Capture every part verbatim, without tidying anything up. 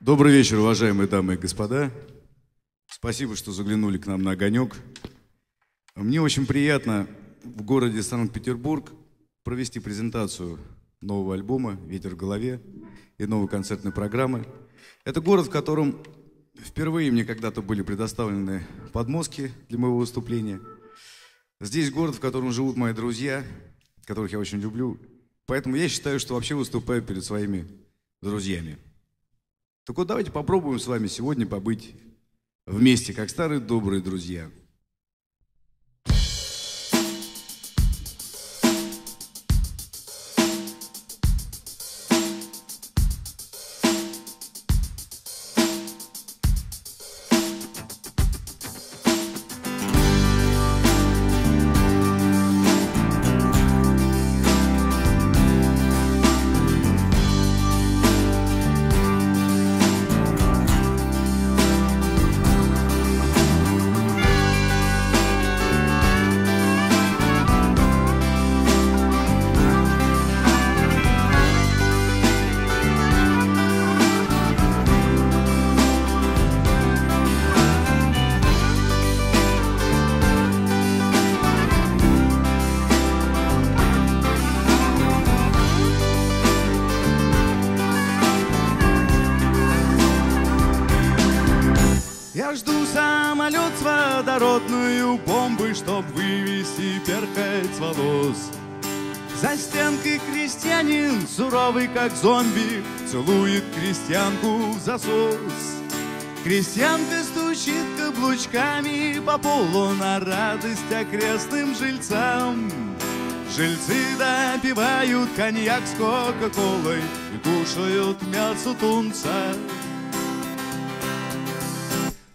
Добрый вечер, уважаемые дамы и господа. Спасибо, что заглянули к нам на огонек. Мне очень приятно в городе Санкт-Петербург провести презентацию нового альбома «Ветер в голове» и новой концертной программы. Это город, в котором впервые мне когда-то были предоставлены подмостки для моего выступления. Здесь город, в котором живут мои друзья, которых я очень люблю. Поэтому я считаю, что вообще выступаю перед своими друзьями. Так вот, давайте попробуем с вами сегодня побыть вместе, как старые добрые друзья. Как зомби целует крестьянку в засос. Крестьянка стучит каблучками по полу на радость окрестным жильцам. Жильцы допивают коньяк с кока-колой и кушают мясо тунца.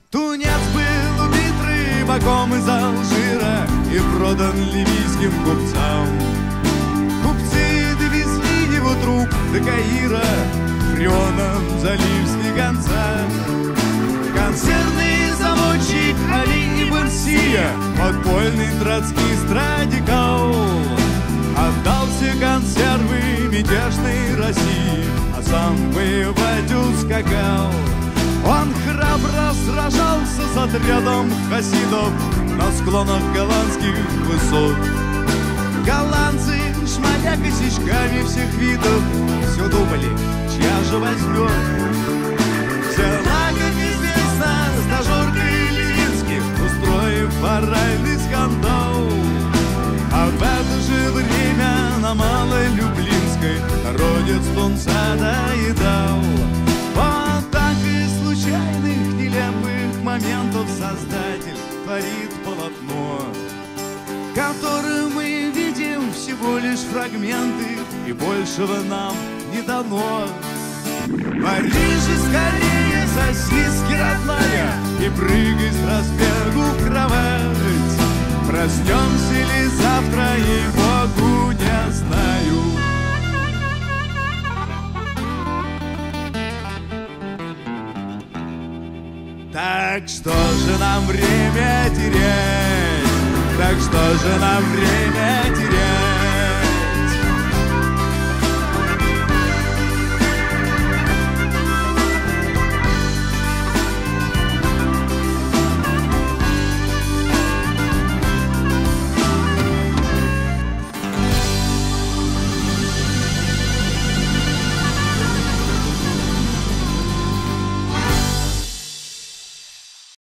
Тунец был убит рыбаком из Алжира и продан ливийским купцам. Друг до Каира, фреоном залив слегонца. Концертный заводчик Алибансия, подпольный троцкист радикал, отдал все консервы мятежной России, а сам воевать ускакал. Он храбро сражался с отрядом хасидов на склонах голландских высот. Голландцы, шмаля косичками всех видов, все думали, чья же возьмет. Взяла, как известно, стажерка Ильинских, устроив моральный скандал. А в это же время на Малой Люблинской народец тунца доедал. Вот так и случайных нелепых моментов создатель творит полотно, которые мы видим всего лишь фрагменты, и большего нам не дано. Парижи, скорее сосиски, родная, и прыгай с разбегу в кровать. Проснемся ли завтра, и Богу не знаю. Так что же нам время терять? Так что же нам время терять?